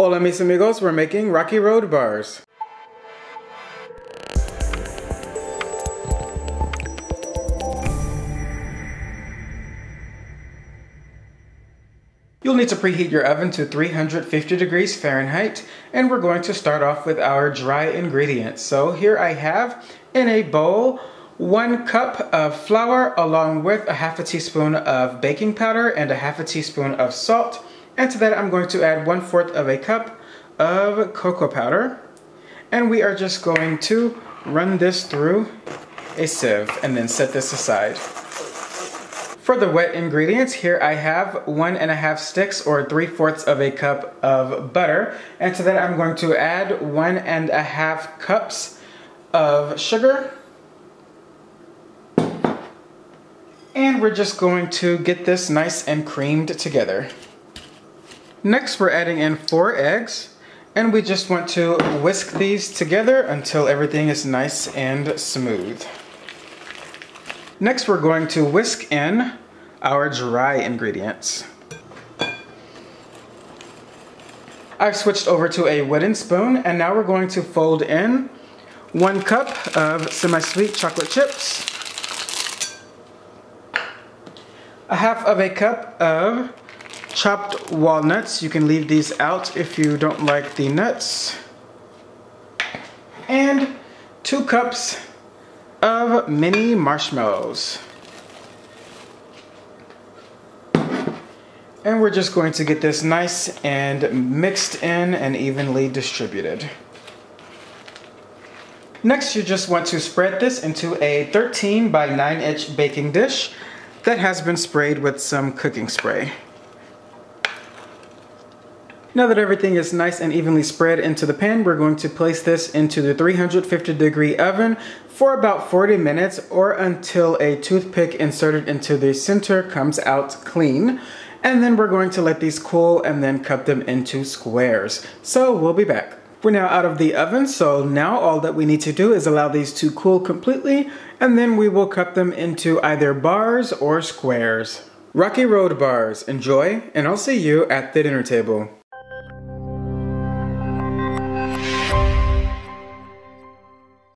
Hola mis amigos, we're making Rocky Road bars. You'll need to preheat your oven to 350 degrees Fahrenheit, and we're going to start off with our dry ingredients. So here I have in a bowl 1 cup of flour along with a 1/2 teaspoon of baking powder and a 1/2 teaspoon of salt. And to that I'm going to add 1/4 cup of cocoa powder. And we are just going to run this through a sieve and then set this aside. For the wet ingredients, here I have 1 1/2 sticks or 3/4 cup of butter. And to that I'm going to add 1 1/2 cups of sugar. And we're just going to get this nice and creamed together. Next, we're adding in 4 eggs, and we just want to whisk these together until everything is nice and smooth. Next, we're going to whisk in our dry ingredients. I've switched over to a wooden spoon, and now we're going to fold in 1 cup of semi-sweet chocolate chips, 1/2 cup of chopped walnuts. You can leave these out if you don't like the nuts, and 2 cups of mini marshmallows. And we're just going to get this nice and mixed in and evenly distributed. Next, you just want to spread this into a 13" by 9" baking dish that has been sprayed with some cooking spray. Now that everything is nice and evenly spread into the pan, we're going to place this into the 350-degree oven for about 40 minutes or until a toothpick inserted into the center comes out clean. And then we're going to let these cool and then cut them into squares. So we'll be back. We're now out of the oven, so now all that we need to do is allow these to cool completely, and then we will cut them into either bars or squares. Rocky Road bars. Enjoy, and I'll see you at the dinner table.